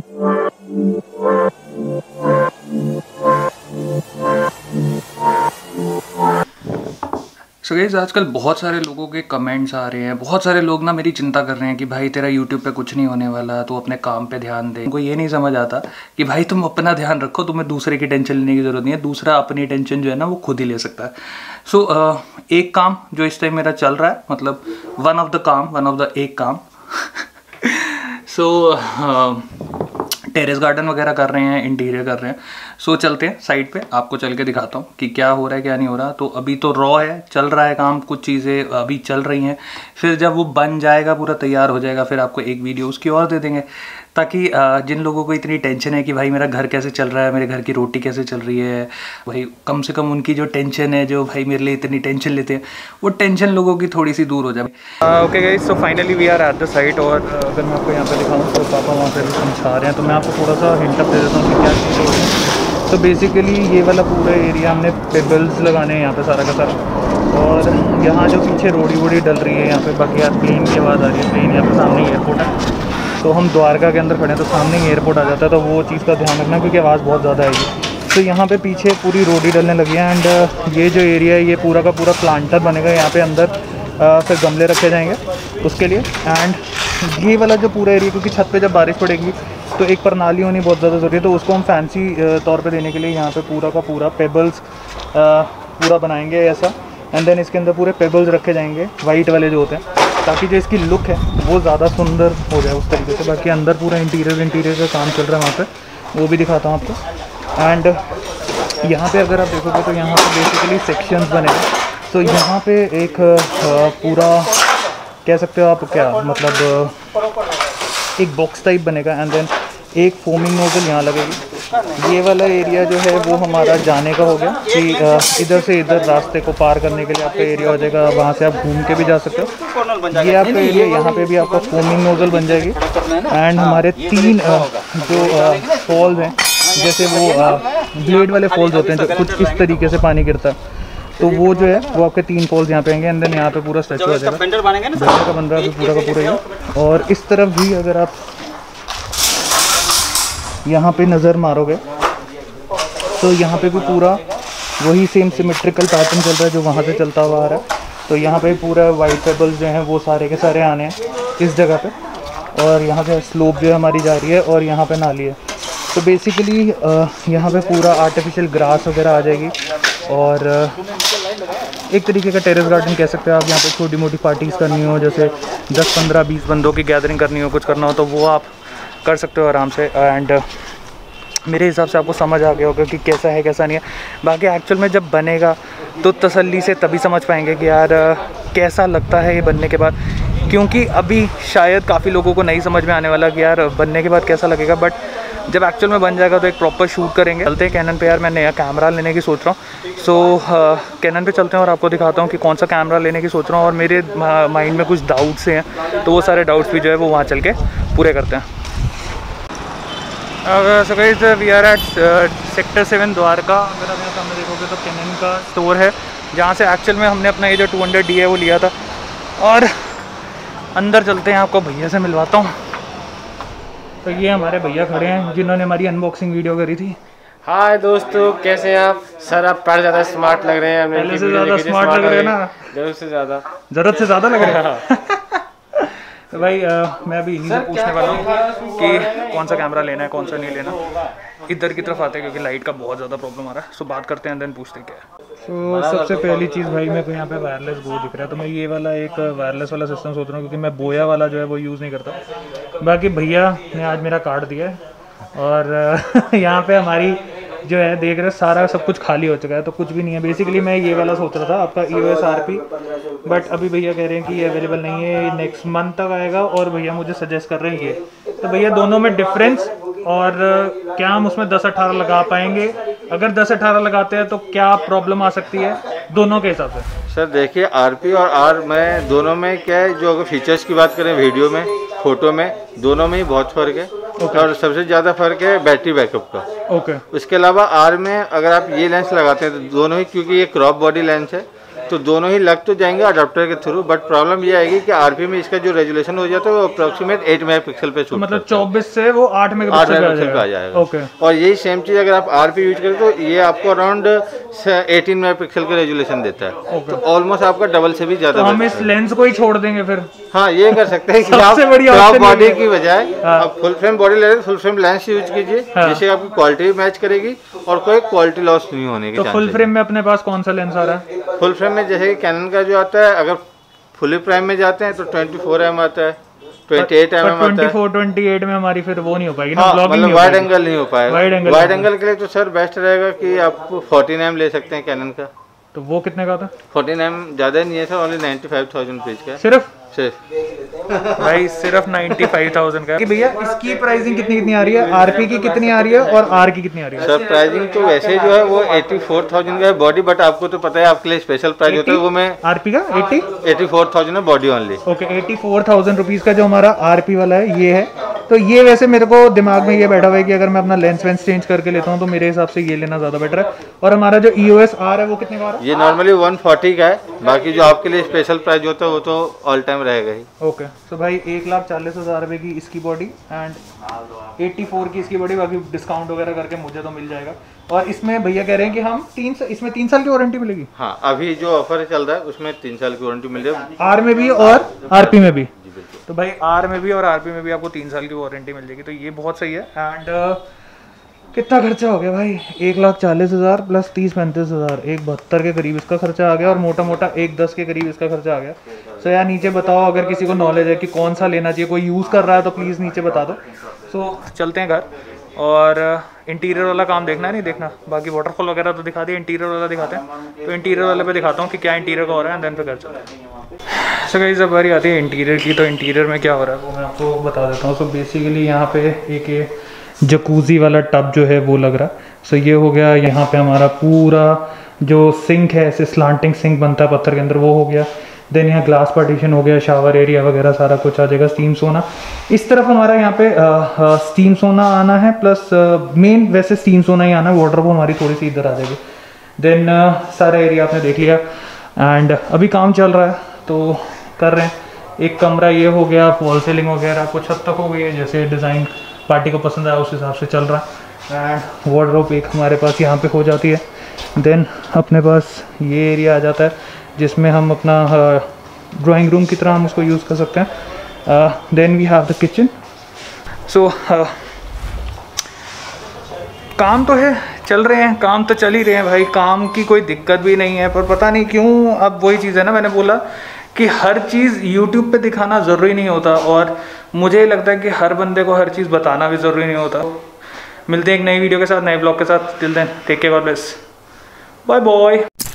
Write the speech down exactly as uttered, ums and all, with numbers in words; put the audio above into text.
So guys, आजकल बहुत सारे लोगों के कमेंट्स आ रहे हैं, बहुत सारे लोग ना मेरी चिंता कर रहे हैं कि भाई तेरा YouTube पे कुछ नहीं होने वाला, तू अपने काम पे ध्यान दे। उनको ये नहीं समझ आता कि भाई तुम अपना ध्यान रखो, तुम्हें दूसरे की टेंशन लेने की ज़रूरत नहीं है, दूसरा अपनी टेंशन जो है ना वो खुद ही ले सकता है। सो so, uh, एक काम जो इस टाइम मेरा चल रहा है, मतलब वन ऑफ द काम, वन ऑफ द एक काम so so, uh, terrace garden वगैरह कर रहे हैं, इंटीरियर कर रहे हैं। सो so, चलते हैं साइड पे, आपको चल के दिखाता हूँ कि क्या हो रहा है क्या नहीं हो रहा। तो अभी तो रॉ है, चल रहा है काम, कुछ चीज़ें अभी चल रही हैं, फिर जब वो बन जाएगा, पूरा तैयार हो जाएगा, फिर आपको एक वीडियो उसकी और दे देंगे, ताकि जिन लोगों को इतनी टेंशन है कि भाई मेरा घर कैसे चल रहा है, मेरे घर की रोटी कैसे चल रही है, भाई कम से कम उनकी जो टेंशन है, जो भाई मेरे लिए इतनी टेंशन लेते हैं, वो टेंशन लोगों की थोड़ी सी दूर हो जाए। Okay guys, so finally we are at the site. और अगर मैं आपको यहाँ पर दिखाऊँ तो पापा वहाँ पर समझा रहे हैं, तो मैं आपको थोड़ा सा हिंट दे देता हूँ कि क्या चीज़ हो रही है। तो बेसिकली ये वाला पूरा एरिया हमने पेबल्स लगाने हैं यहाँ पे सारा का सारा, और यहाँ जो पीछे रोडी वोडी डल रही है यहाँ पे। बाकी यार प्लेन की आवाज़ आ रही है, प्लेन यहाँ पे सामने एयरपोर्ट है, तो हम द्वारका के अंदर खड़े हैं तो सामने ही एयरपोर्ट आ जाता है, तो वो चीज़ का ध्यान रखना क्योंकि आवाज़ बहुत ज़्यादा आएगी। तो यहाँ पर पीछे पूरी रोडी डलने लगी है, एंड ये जो एरिया है ये पूरा का पूरा प्लांटर बनेगा यहाँ पर अंदर, फिर गमले रखे जाएंगे उसके लिए। एंड ये वाला जो पूरा एरिया, क्योंकि छत पे जब बारिश पड़ेगी तो एक प्रणाली होनी बहुत ज़्यादा ज़रूरी है, तो उसको हम फैंसी तौर पे देने के लिए यहाँ पे पूरा का पूरा पेबल्स पूरा बनाएंगे ऐसा। एंड देन इसके अंदर पूरे पेबल्स रखे जाएंगे, वाइट वाले जो होते हैं, ताकि जो इसकी लुक है वो ज़्यादा सुंदर हो जाए उस तरीके से। बाकी अंदर पूरा इंटीरियर इंटीरियर का काम चल रहा है वहाँ पर, वो भी दिखाता हूँ आपको। एंड यहाँ पर अगर आप देखोगे तो यहाँ पर बेसिकली सेक्शंस बनेंगे। तो so, यहाँ पे एक पूरा कह सकते हो आप क्या, मतलब एक बॉक्स टाइप बनेगा, एंड देन एक फोमिंग नोजल यहाँ लगेगी। ये वाला एरिया जो है वो हमारा जाने का हो गया कि इधर से इधर रास्ते को पार करने के लिए आपका एरिया हो जाएगा, वहाँ से आप घूम के भी जा सकते हो। ये आपका एरिया, यहाँ पे भी आपका फोमिंग नोजल बन जाएगी। एंड हमारे तीन जो फॉल्स हैं, जैसे वो ब्लेड वाले फॉल्स होते हैं जो कुछ इस तरीके से पानी गिरता है, तो वो जो है वो आपके तीन पोल्स यहाँ पे आएंगे। एंड देन यहाँ पे पूरा स्टैचू आ जाएगा, बंदर का बन रहा है पूरा का पूरा ये। और इस तरफ भी अगर आप यहाँ पे नज़र मारोगे तो यहाँ पे भी पूरा वही सेम सिमेट्रिकल पैटर्न चल रहा है जो वहाँ से चलता हुआ आ रहा है। तो यहाँ पे पूरा वाइट पेबल्स जो हैं वो सारे के सारे आने हैं इस जगह पर, और यहाँ से स्लोप जो है हमारी जा रही है, और यहाँ पर नाली है। तो बेसिकली यहाँ पर पूरा आर्टिफिशियल ग्रास वगैरह आ जाएगी, और एक तरीके का टेरेस गार्डन कह सकते हो आप। यहाँ पे छोटी मोटी पार्टीज़ करनी हो, जैसे दस पंद्रह बीस बंदों की गैदरिंग करनी हो, कुछ करना हो, तो वो आप कर सकते हो आराम से। एंड मेरे हिसाब से आपको समझ आ गया होगा कि कैसा है कैसा नहीं है। बाकी एक्चुअल में जब बनेगा तो तसल्ली से तभी समझ पाएंगे कि यार कैसा लगता है ये बनने के बाद, क्योंकि अभी शायद काफ़ी लोगों को नहीं समझ में आने वाला कि यार बनने के बाद कैसा लगेगा, बट जब एक्चुअल में बन जाएगा तो एक प्रॉपर शूट करेंगे। चलते हैं कैनन पे, यार मैं नया कैमरा लेने की सोच रहा हूँ। सो so, कैनन uh, पे चलते हैं और आपको दिखाता हूँ कि कौन सा कैमरा लेने की सोच रहा हूँ, और मेरे माइंड में कुछ डाउट्स हैं तो वो सारे डाउट्स भी जो है वो वहाँ चल के पूरे करते हैं। So guys, we are at sector seven Dwarka. अगर आप यहाँ सामने देखोगे तो कैनन का स्टोर है, जहाँ से एक्चुअल में हमने अपना ये जो टू हंड्रेड डी है वो लिया था। और अंदर चलते हैं, आपको भैया से मिलवाता हूँ। तो ये हमारे भैया खड़े हैं जिन्होंने हमारी अनबॉक्सिंग वीडियो करी थी। हाय दोस्तों, कैसे हैं आप? सर आप पर ज़्यादा स्मार्ट लग रहे हैं, पहले से ज़्यादा स्मार्ट लग रहे हैं ना, जरूरत से ज़्यादा जरूरत से ज़्यादा लग रहे हैं। तो भाई आ, मैं अभी इन्हीं से पूछने वाला हूँ कि कौन सा कैमरा लेना है कौन सा नहीं लेना। इधर की तरफ आते हैं क्योंकि लाइट का बहुत ज़्यादा प्रॉब्लम आ रहा है। सो बात करते हैं, देन पूछते क्या है। तो सबसे पहली चीज़ भाई, मेरे को यहाँ पे वायरलेस गो दिख रहा है, तो मैं ये वाला एक वायरलेस वाला सिस्टम सोच रहा हूँ, क्योंकि मैं बोया वाला जो है वो यूज़ नहीं करता। बाकी भैया ने आज मेरा कार्ड दिया है, और यहाँ पे हमारी जो है देख रहे हो सारा सब कुछ खाली हो चुका है, तो कुछ भी नहीं है। बेसिकली मैं ये वाला सोच रहा था आपका E O S R P, but अभी भैया कह रहे हैं कि ये अवेलेबल नहीं है, नेक्स्ट मंथ तक आएगा, और भैया मुझे सजेस्ट कर रहे हैं ये। तो भैया दोनों में डिफरेंस, और क्या हम उसमें दस अठारह लगा पाएंगे? अगर दस अठारह लगाते हैं तो क्या प्रॉब्लम आ सकती है दोनों के हिसाब से? सर देखिए, आर पी और आर में दोनों में क्या है, जो अगर फीचर्स की बात करें वीडियो में, फोटो में, दोनों में ही बहुत फ़र्क है। Okay. और सबसे ज़्यादा फ़र्क है बैटरी बैकअप का। Okay okay. उसके अलावा आर में अगर आप ये लेंस लगाते हैं तो दोनों ही, क्योंकि ये क्रॉप बॉडी लेंस है तो दोनों ही लग तो जाएंगे अडाप्टर के थ्रू, बट प्रॉब्लम ये आएगी कि आरपी में इसका जो रेजुलेशन हो जाता है वो अप्रोक्सीमेट एट मेगा पिक्सल पे, तो मतलब चौबीस से वो आठ मेगा पिक्सल पे आ जाएगा। ओके, और यही सेम चीज़ अगर आप आरपी यूज करें तो ये आपको अराउंड एटीन मेगा पिक्सल का रेजुलेशन देता है, तो ऑलमोस्ट आपका डबल से भी ज़्यादा। हम इस लेंस को ही छोड़ देंगे फिर। हाँ, ये कर सकते हैं कि आप बॉडी की बजाय आप फुल फ्रेम बॉडी ले रहे हैं, फुल फ्रेम लेंस यूज कीजिए जिससे आपकी क्वालिटी भी मैच करेगी और कोई क्वालिटी लॉस नहीं होने की। फुल फ्रेम में अपने पास कौन सा लेंस आ रहा है? फुल फ्रेम में जैसे कि कैनन का जो आता है, अगर फुल प्राइम में जाते हैं तो चौबीस एम आता है, अट्ठाईस एम एम आता है। चौबीस अट्ठाईस में हमारी फिर वो नहीं हो पाएगी ना, ब्लॉकिंग नहीं हो पाएगी, वाइड एंगल नहीं हो पाएगा। वाइड एंगल के लिए तो सर बेस्ट रहेगा कि आप चौदह एम ले सकते हैं कैनन का। तो वो कितने का था? चौदह एम ज्यादा नहीं है सर, ओनली पचानवे हज़ार पेज का, सिर्फ सिर्फ भाई सिर्फ पचानवे हज़ार का। भैया इसकी प्राइसिंग कितनी कितनी आ रही है? आरपी की कितनी आ रही है और आर की कितनी आ रही है? सर प्राइसिंग तो वैसे जो है वो चौरासी हज़ार का है बॉडी, बट आपको तो पता है आपके लिए स्पेशल प्राइस होता है वो मैं आरपी का चौरासी हज़ार है बॉडी ओनली। ओके, चौरासी हज़ार रुपीज का जो हमारा आरपी वाला है ये है। तो ये वैसे मेरे को दिमाग में ये बैठा हुआ है कि अगर मैं अपना लेंस वेंस चेंज करके लेता हूँ तो मेरे हिसाब से ये लेना ज़्यादा बेटर है। और हमारा जो ई ओ एस आर है वो कितने का आ रहा है? ये नॉर्मली एक सौ चालीस का है, बाकी जो आपके लिए स्पेशल प्राइस होता है वो तो ऑल टाइम रहेगा ही। ओके, तो भाई एक लाख चालीस हज़ार रुपये की इसकी बॉडी एंड चौरासी की इसकी बॉडी, बाकी डिस्काउंट वगैरह करके मुझे तो मिल जाएगा। और इसमें भैया कह रहे हैं कि हम तीन सा, इसमें तीन साल की वारंटी मिलेगी। हाँ, अभी जो ऑफर चल रहा है उसमें तीन साल की वारंटी मिल जाएगी, आर में भी और आरपी में भी। तो भाई आर में भी और आरपी में भी आपको तीन साल की वारंटी मिल जाएगी, तो ये बहुत सही है। एंड uh, कितना खर्चा हो गया भाई? एक लाख चालीस हज़ार प्लस तीस पैंतीस हज़ार, एक बहत्तर के करीब इसका खर्चा आ गया और मोटा मोटा एक दस के करीब इसका खर्चा आ गया। सो so, यार नीचे बताओ अगर किसी को नॉलेज है कि कौन सा लेना चाहिए, कोई यूज़ कर रहा है तो प्लीज़ नीचे बता दो। सो so, चलते हैं घर और इंटीरियर वाला काम देखना है, नहीं देखना? बाकी वाटरफॉल वगैरह तो दिखा दिया, इंटीरियर वाला दिखाते हैं। तो इंटीरियर वाले पे दिखाता हूँ कि क्या इंटीरियर का हो रहा है, देन पे कर चलते हैं। सो गाइस अब बारी आती है इंटीरियर की, तो इंटीरियर में क्या हो रहा है वो मैं आपको बता देता हूँ। सो बेसिकली यहाँ पे एक ये जकूजी वाला टब जो है वो लग रहा है। सो ये हो गया, यहाँ पर हमारा पूरा जो सिंक है ऐसे स्लांटिंग सिंक बनता है पत्थर के अंदर, वो हो गया। देन यहाँ ग्लास पार्टीशन हो गया, शावर एरिया वगैरह सारा कुछ आ जाएगा। स्टीम सोना इस तरफ हमारा यहाँ पे आ, आ, स्टीम सोना आना है, प्लस मेन वैसे स्टीम सोना ही आना है, वार्डरोब हमारी थोड़ी सी इधर आ जाएगी। देन सारा एरिया आपने देख लिया एंड अभी काम चल रहा है तो कर रहे हैं। एक कमरा ये हो गया, वॉल सेलिंग वगैरह कुछ हद तक हो गई है, जैसे डिज़ाइन पार्टी को पसंद आया उस हिसाब से चल रहा है। एंड वार्डरोब एक हमारे पास यहाँ पर हो जाती है। देन अपने पास ये एरिया आ जाता है जिसमें हम अपना ड्राइंग रूम की तरह हम उसको यूज़ कर सकते हैं। Then we have the kitchen. So काम तो है, चल रहे हैं, काम तो चल ही रहे हैं भाई, काम की कोई दिक्कत भी नहीं है। पर पता नहीं क्यों अब वही चीज़ है ना, मैंने बोला कि हर चीज़ यूट्यूब पे दिखाना ज़रूरी नहीं होता और मुझे लगता है कि हर बंदे को हर चीज़ बताना भी ज़रूरी नहीं होता। मिलते हैं एक नई वीडियो के साथ, नए ब्लॉग के साथ। Till then take care, God bless, bye bye.